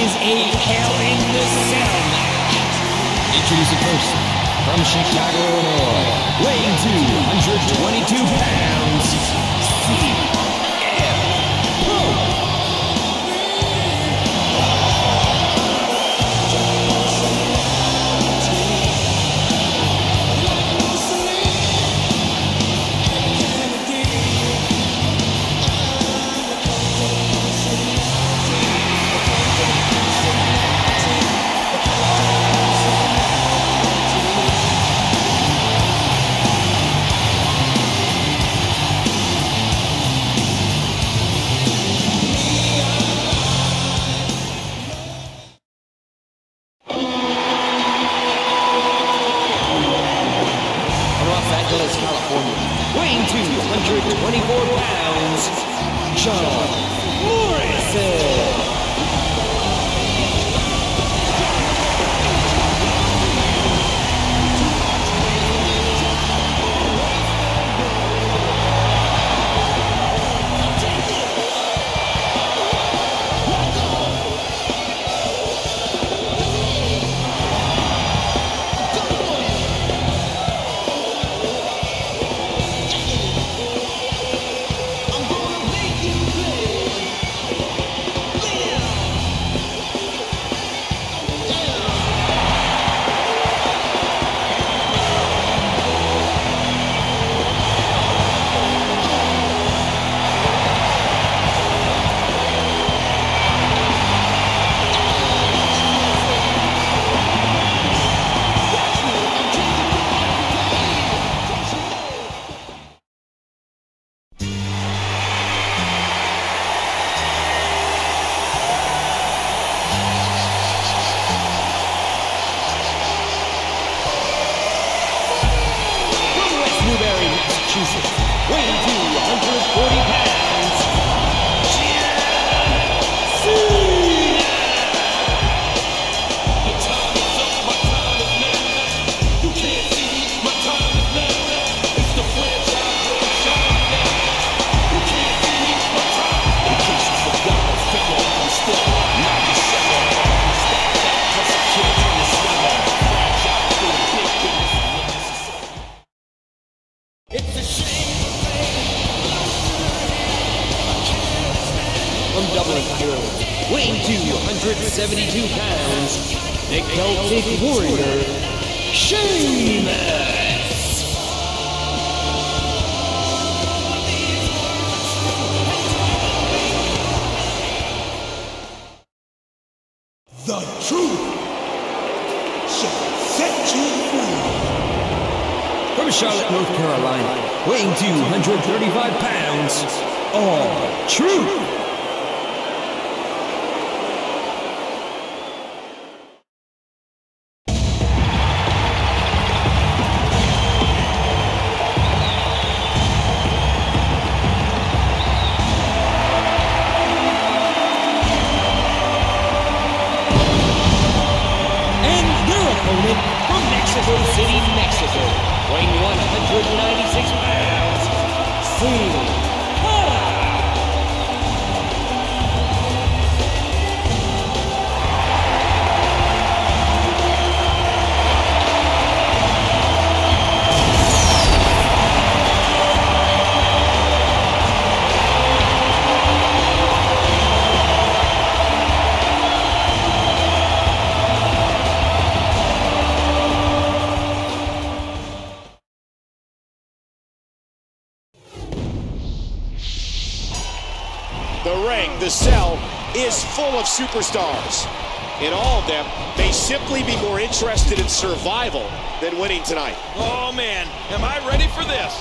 is a Hell in a Cell match. Introducing first, from Chicago, Illinois, weighing 222 pounds, CM Punk. Weighing 224 pounds, John Morrison. Weighing 272 pounds, the Celtic Warrior, Sheamus. The truth shall set you free. From Charlotte, North Carolina, weighing 235 pounds, all truth. The cell is full of superstars. In all of them, they simply be more interested in survival than winning tonight. Oh man, am I ready for this?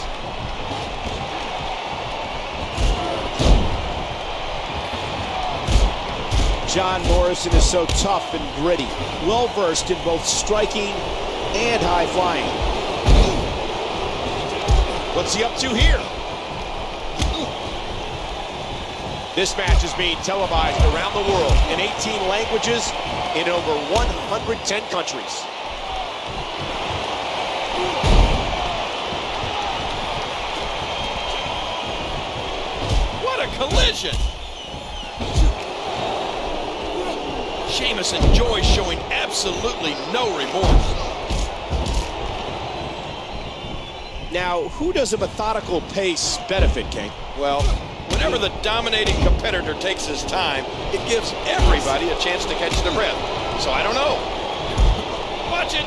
John Morrison is so tough and gritty, well-versed in both striking and high-flying. What's he up to here? This match is being televised around the world in 18 languages in over 110 countries. What a collision! Sheamus enjoys showing absolutely no remorse. Now, who does a methodical pace benefit, King? Well, whenever the dominating competitor takes his time, it gives everybody a chance to catch their breath. So I don't know. Watch it.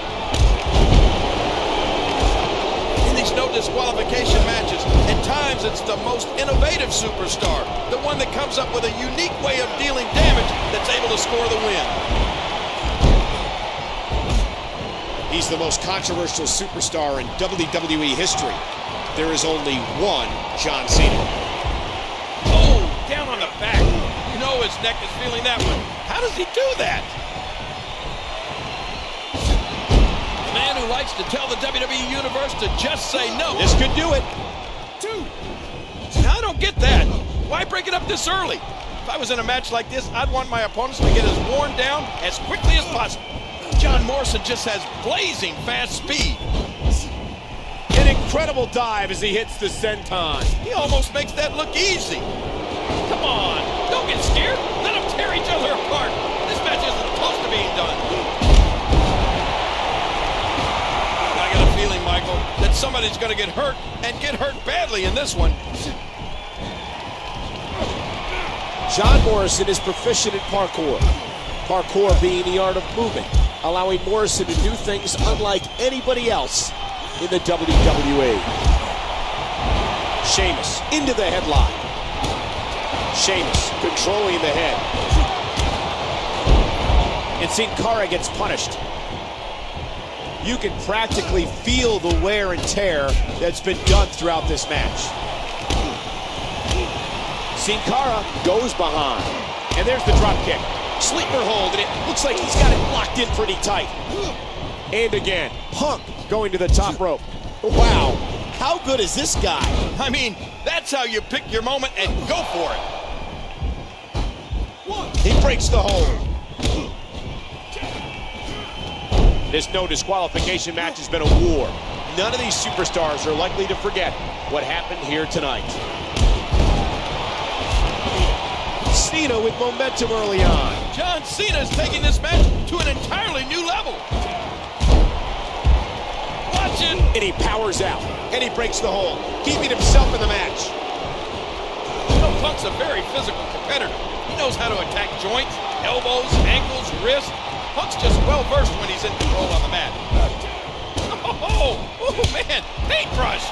In these no disqualification matches, at times it's the most innovative superstar, the one that comes up with a unique way of dealing damage that's able to score the win. He's the most controversial superstar in WWE history. There is only one John Cena. Down on the back. You know his neck is feeling that one. How does he do that? The man who likes to tell the WWE Universe to just say no. This could do it. Two. Now, I don't get that. Why break it up this early? If I was in a match like this, I'd want my opponents to get as worn down as quickly as possible. John Morrison just has blazing fast speed. An incredible dive as he hits the senton. He almost makes that look easy. Come on, don't get scared. Let them tear each other apart. This match isn't close to being done. I got a feeling, Michael, that somebody's going to get hurt and get hurt badly in this one. John Morrison is proficient at parkour. Parkour being the art of moving, allowing Morrison to do things unlike anybody else in the WWE. Sheamus into the headlock. Sheamus controlling the head. And Sin Cara gets punished. You can practically feel the wear and tear that's been done throughout this match. Sin Cara goes behind. And there's the drop kick. Sleeper hold, and it looks like he's got it locked in pretty tight. And again, Punk going to the top rope. Wow, how good is this guy? I mean, that's how you pick your moment and go for it. He breaks the hold. This no disqualification match has been a war. None of these superstars are likely to forget what happened here tonight. Cena with momentum early on. John Cena is taking this match to an entirely new level. Watch it. And he powers out. And he breaks the hold, keeping himself in the match. Punk's a very physical competitor. He knows how to attack joints, elbows, ankles, wrists. Punk's just well-versed when he's in control on the mat. Oh, man, paintbrush!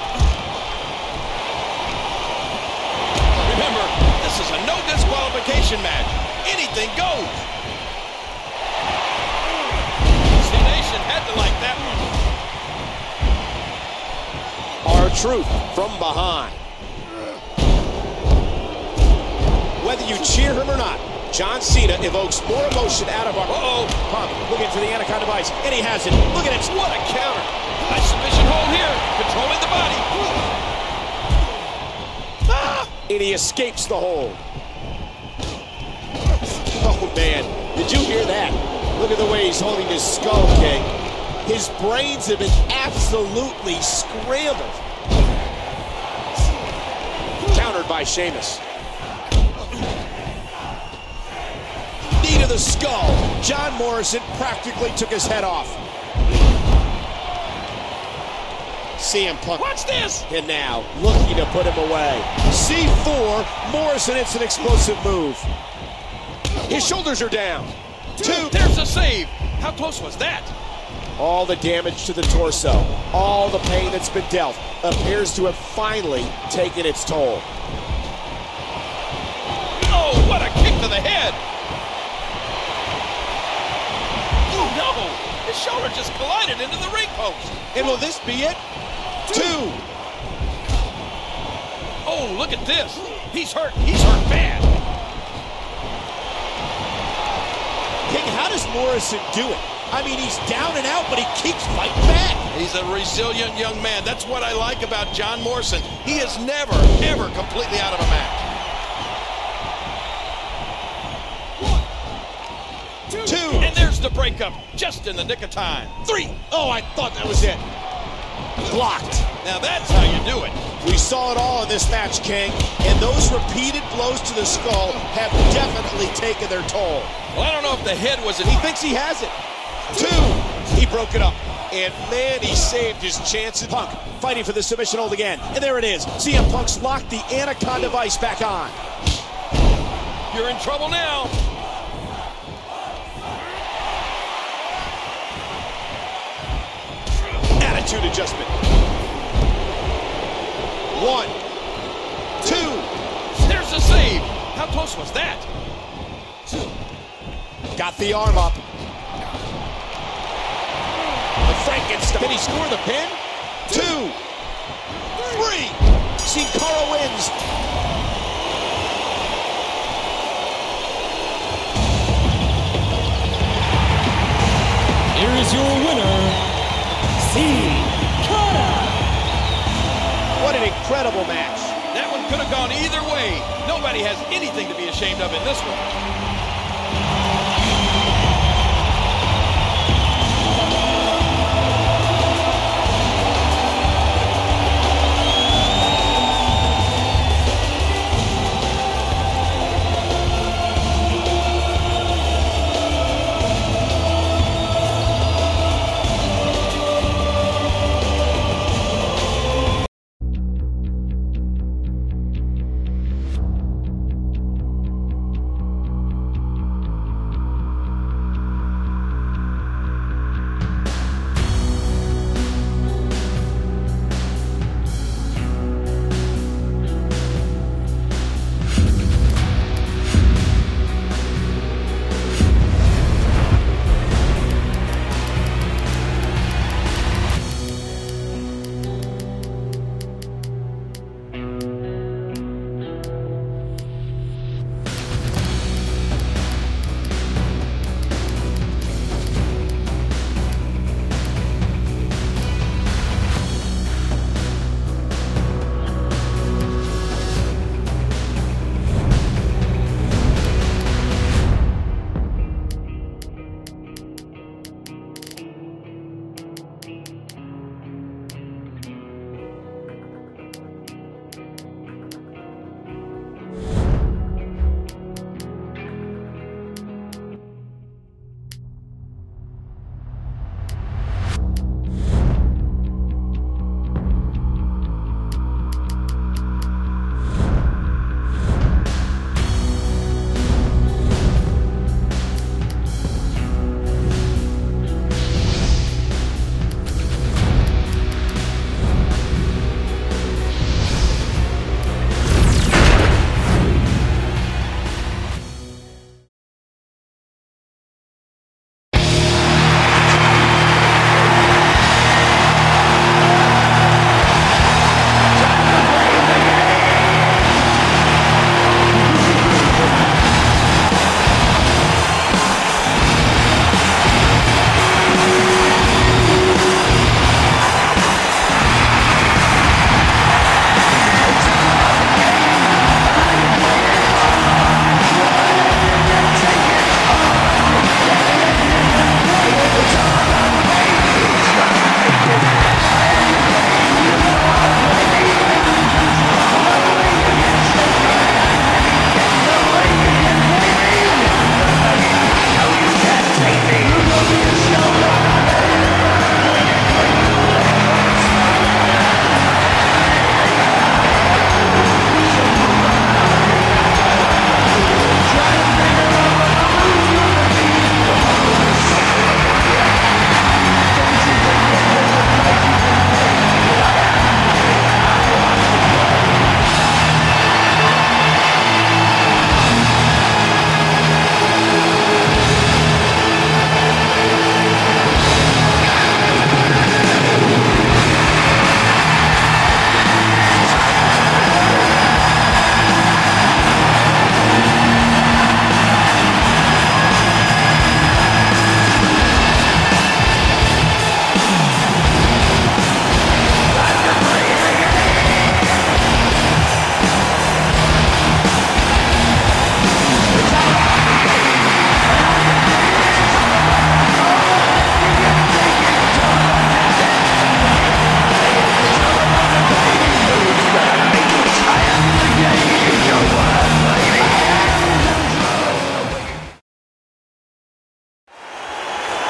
Remember, this is a no-disqualification match. Anything goes. C-Nation had to like that one. R-Truth from behind. Whether you cheer him or not, John Cena evokes more emotion out of our... Punk looking for the Anaconda Vice, and he has it. Look at it. What a counter. Nice submission hold here. Controlling the body. And he escapes the hold. Oh, man. Did you hear that? Look at the way he's holding his skull, King. His brains have been absolutely scrambled. Countered by Sheamus. To the skull. John Morrison practically took his head off. CM Punk. Watch this! And now, looking to put him away. C4, Morrison hits an explosive move. His shoulders are down. Two. There's a save. How close was that? All the damage to the torso, all the pain that's been dealt, appears to have finally taken its toll. Oh, what a kick to the head! His shoulder just collided into the ring post. And will this be it? Two. Oh, look at this. He's hurt. He's hurt bad. King, how does Morrison do it? I mean, he's down and out, but he keeps fighting back. He's a resilient young man. That's what I like about John Morrison. He is never, ever completely out of a match. Two. And there's the breakup, just in the nick of time. Three. Oh, I thought that was it. Blocked. Now that's how you do it. We saw it all in this match, King, and those repeated blows to the skull have definitely taken their toll. Well, I don't know if the head was it. He thinks he has it. 2, he broke it up. And man, he saved his chances. Punk fighting for the submission hold again. And there it is. CM Punk's locked the Anaconda Vice back on. You're in trouble now. Attitude adjustment. 1, 2. There's the save. How close was that? 2. Got the arm up. The Frankenstein. Did he score the pin? 2, 3. Sin Cara wins. Here is your winner, Sin Cara. What an incredible match. That one could have gone either way. Nobody has anything to be ashamed of in this one.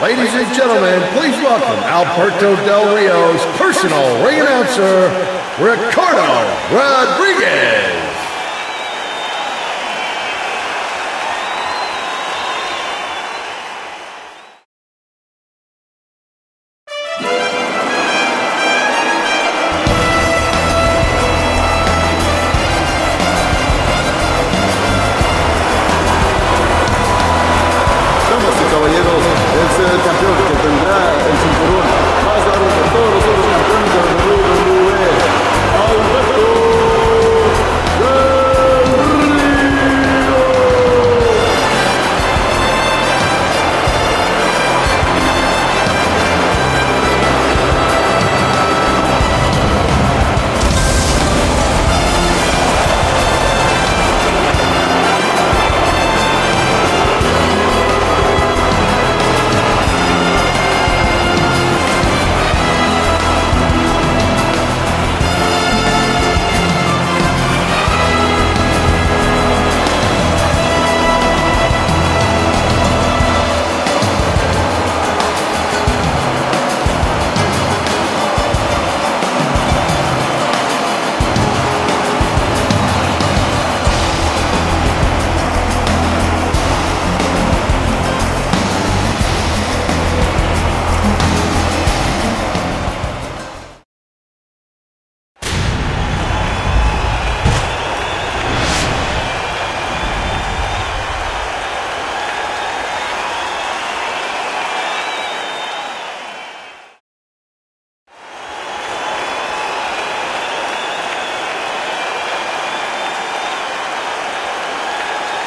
Ladies and gentlemen, please welcome Alberto Del Rio's personal ring announcer, Ricardo Rodriguez.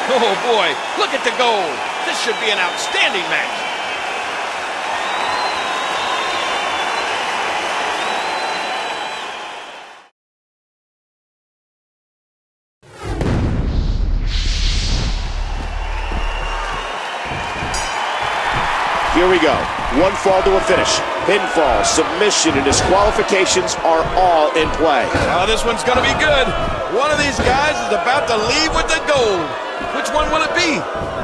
Oh boy, look at the goal. This should be an outstanding match. Here we go. One fall to a finish. Pinfall, submission, and disqualifications are all in play. Now this one's going to be good. One of these guys is about to leave with the gold. Which one will it be?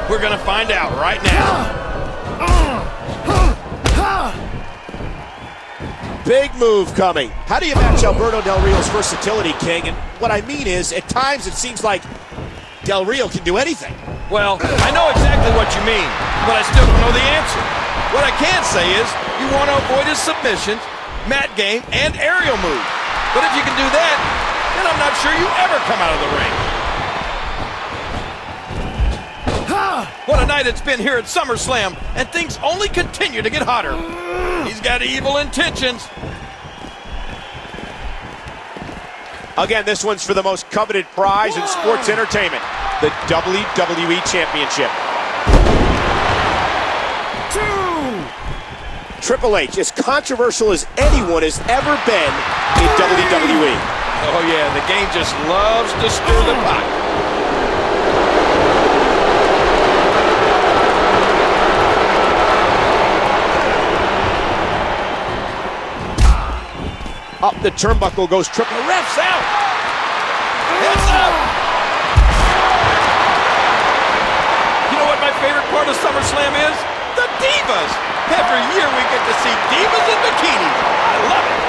We're gonna find out right now. Big move coming. How do you match Alberto Del Rio's versatility, King? And what I mean is, at times it seems like Del Rio can do anything. Well, I know exactly what you mean, but I still don't know the answer. What I can say is, you want to avoid his submissions, mat game, and aerial move. But if you can do that, then I'm not sure you ever come out of the ring. What a night it's been here at SummerSlam, and things only continue to get hotter. He's got evil intentions. Again, this one's for the most coveted prize in sports entertainment, the WWE Championship. 2. Triple H, as controversial as anyone has ever been in WWE. Oh yeah, the game just loves to stir the pot. Up the turnbuckle goes Triple H. Ref's out! It's up! You know what my favorite part of SummerSlam is? The Divas! Every year we get to see Divas in bikinis. I love it!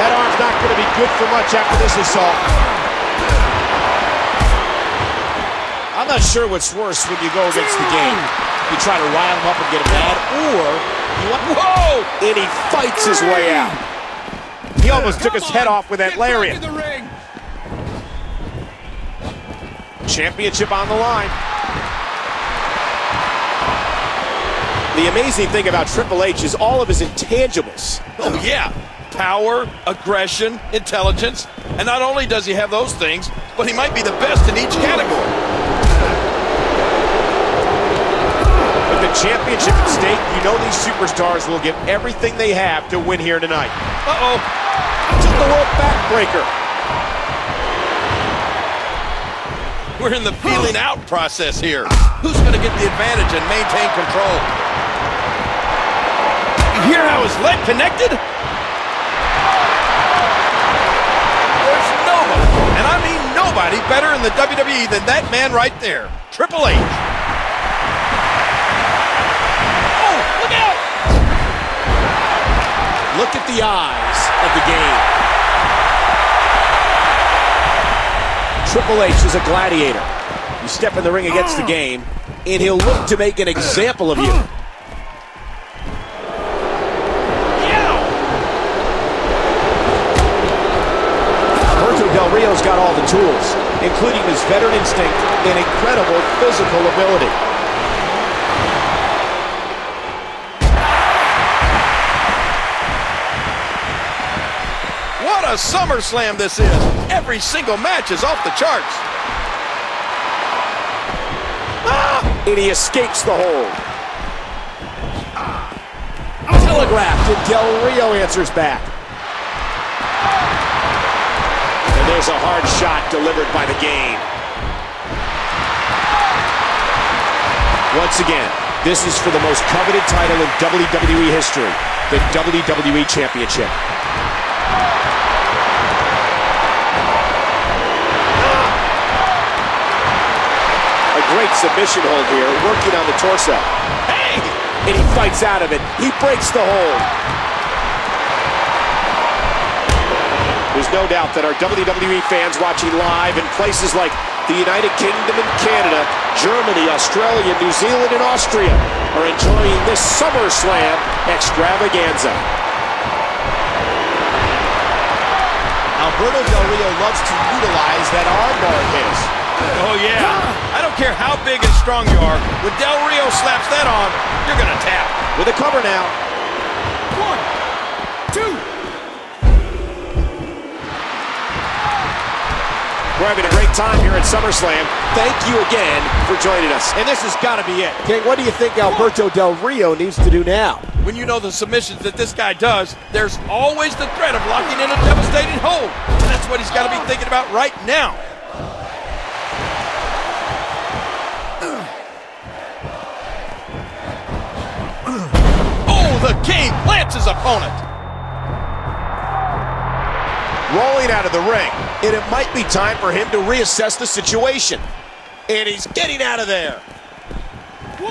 That arm's not going to be good for much after this assault. I'm not sure what's worse when you go against the game. You try to rile him up and get him mad, or you want... Whoa! And he fights his way out. He almost took his head off with that lariat. Championship on the line. The amazing thing about Triple H is all of his intangibles. Oh yeah, power, aggression, intelligence. And not only does he have those things, but he might be the best in each category. With the championship at stake, you know these superstars will give everything they have to win here tonight. Uh-oh. The world backbreaker. We're in the feeling out process here. Who's going to get the advantage and maintain control? You hear how his leg connected? There's nobody, and I mean nobody, better in the WWE than that man right there, Triple H. Oh, look at the eyes of the game. Triple H is a gladiator. You step in the ring against the game, and he'll look to make an example of you. Rio's got all the tools, including his veteran instinct and incredible physical ability. What a SummerSlam this is! Every single match is off the charts. And he escapes the hold. Telegraphed, and Del Rio answers back. There's a hard shot delivered by the game. Once again, this is for the most coveted title in WWE history, the WWE Championship. A great submission hold here, working on the torso. Hey! And he fights out of it. He breaks the hold. There's no doubt that our WWE fans watching live in places like the United Kingdom and Canada, Germany, Australia, New Zealand, and Austria are enjoying this SummerSlam extravaganza. Alberto Del Rio loves to utilize that armbar of his. Oh, yeah. I don't care how big and strong you are. When Del Rio slaps that on, you're going to tap. With a cover now. 1, 2. We're having a great time here at SummerSlam. Thank you again for joining us. And this has got to be it. Okay, what do you think Alberto Del Rio needs to do now? When you know the submissions that this guy does, there's always the threat of locking in a devastating hold. And that's what he's got to be thinking about right now. Oh, the king plants his opponent. Rolling out of the ring. And it might be time for him to reassess the situation. And he's getting out of there. 1.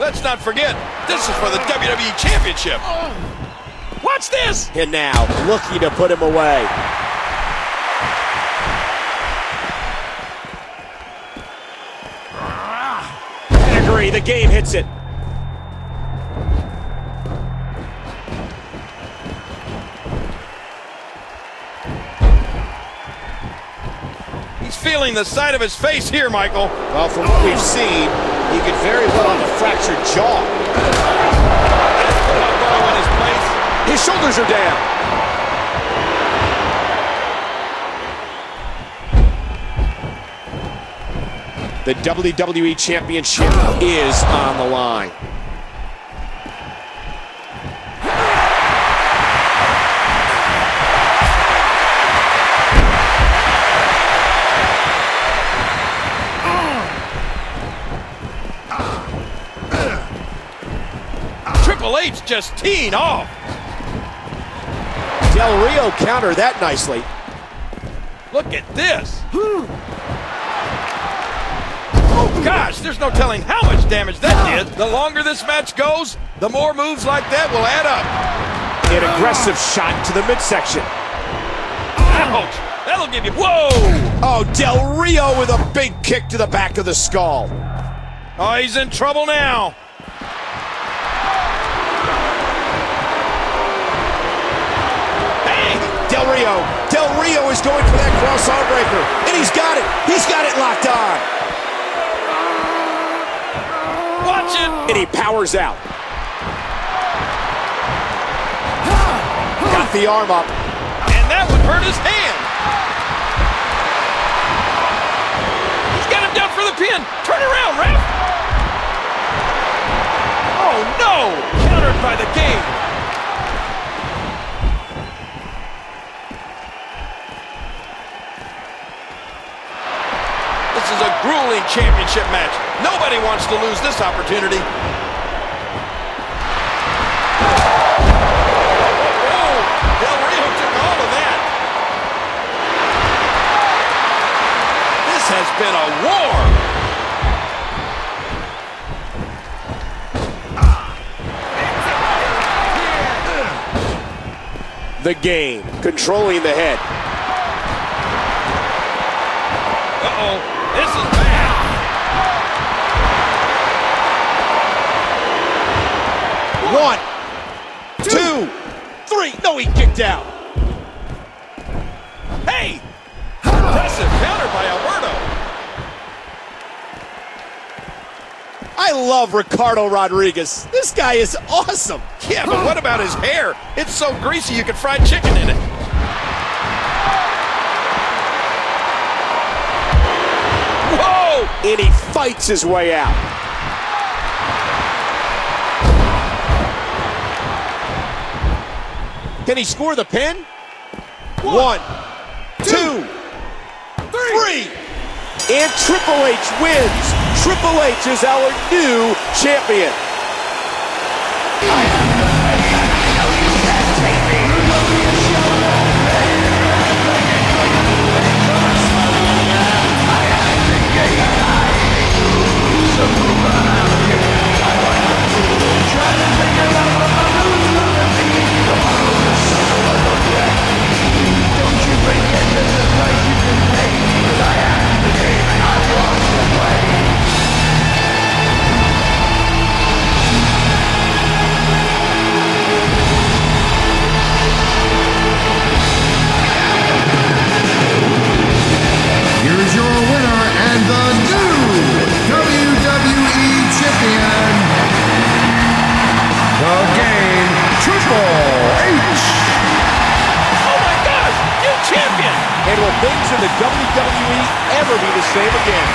Let's not forget, this is for the WWE Championship. Watch this. And now, looking to put him away. Pedigree, the game hits it. Feeling the side of his face here, Michael. Well, from what we've seen, he could very well have a fractured jaw. In his place. His shoulders are down. The WWE Championship is on the line. H just teeing off. Del Rio counter that nicely. Look at this. Oh gosh, there's no telling how much damage that did. The longer this match goes, the more moves like that will add up. An aggressive shot to the midsection. Ouch, that'll give you, whoa! Oh, Del Rio with a big kick to the back of the skull. Oh, he's in trouble now. Del Rio is going for that cross arm breaker, and he's got it. He's got it locked on. Watch it. And he powers out. Got the arm up. And that would hurt his hand. He's got him down for the pin. Turn around, ref. Oh, no. Countered by the game. This is a grueling championship match. Nobody wants to lose this opportunity. Oh, Del Rio took all of that. This has been a war. the game, controlling the head. Uh-oh, this is bad. One, two, three. No, he kicked out. Hey! Impressive counter by Alberto. I love Ricardo Rodriguez. This guy is awesome. Yeah, but what about his hair? It's so greasy you could fry chicken in it. Whoa! And he fights his way out. Can he score the pin? One, two, three. And Triple H wins. Triple H is our new champion. Things in the WWE ever be the same again?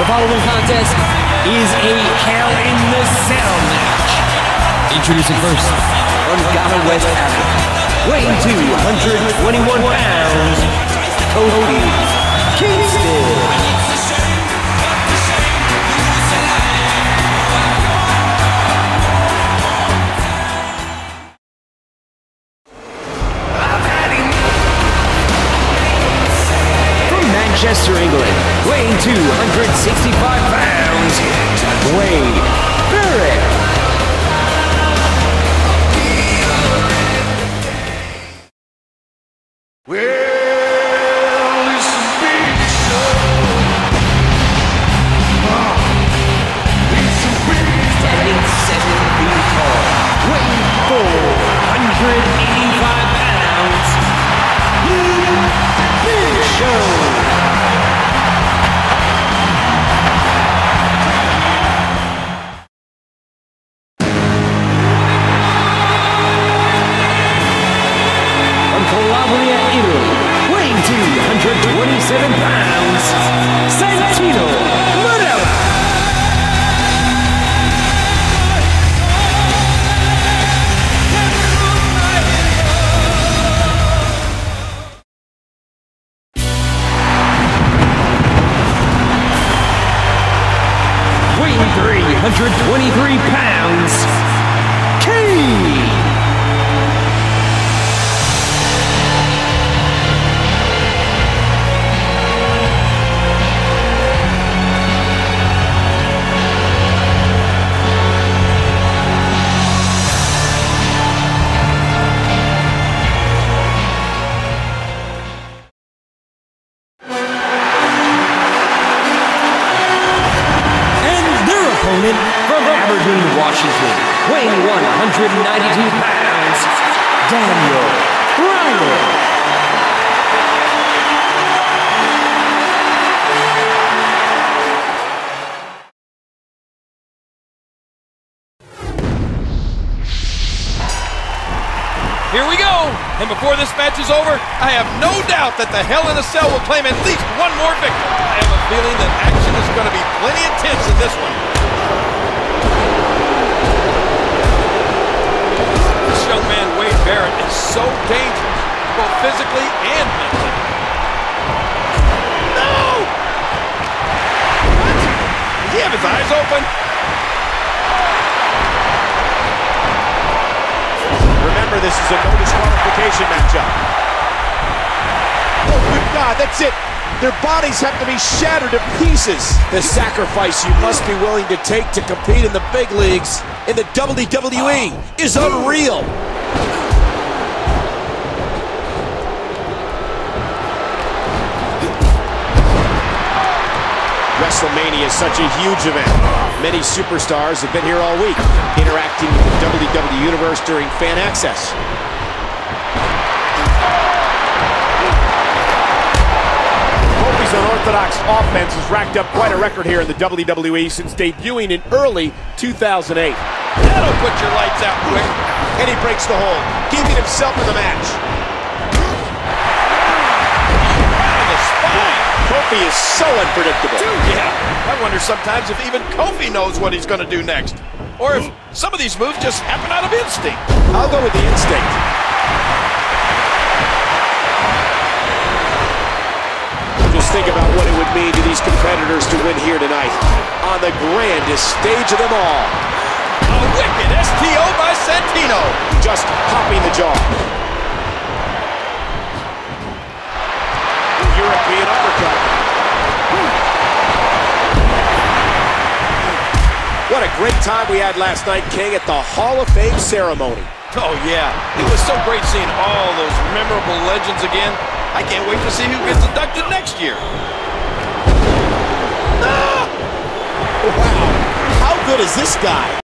The following contest is a Hell in a Cell match. Introducing first, from Ghana, West Africa, weighing 221 pounds, Cody Kingston. From Manchester, England, weighing 265 pounds, Wade Barrett. Will this be so? It's a big weighing 485 pounds, Big Show. Washington, weighing 192 pounds, Daniel Bryan. Here we go! And before this match is over, I have no doubt that the Hell in a Cell will claim at least one more victory. I have a feeling that action is going to be plenty intense in this one. This young man, Wade Barrett, is so dangerous, both physically and mentally. No! What? Does he have his eyes open? Remember, this is a no disqualification matchup. Oh my God, that's it. Their bodies have to be shattered to pieces. The sacrifice you must be willing to take to compete in the big leagues in the WWE is unreal. WrestleMania is such a huge event. Many superstars have been here all week, interacting with the WWE Universe during fan access. Kofi's unorthodox offense has racked up quite a record here in the WWE since debuting in early 2008. That'll put your lights out quick. And he breaks the hold, keeping himself in the match. Kofi is so unpredictable. Dude, yeah. I wonder sometimes if even Kofi knows what he's going to do next. Or if some of these moves just happen out of instinct. I'll go with the instinct. Just think about what it would mean to these competitors to win here tonight. On the grandest stage of them all. A wicked STO by Santino. Just popping the jaw. European uppercut. What a great time we had last night, King, at the Hall of Fame ceremony. Oh, yeah. It was so great seeing all those memorable legends again. I can't wait to see who gets inducted next year. Ah! Wow. How good is this guy?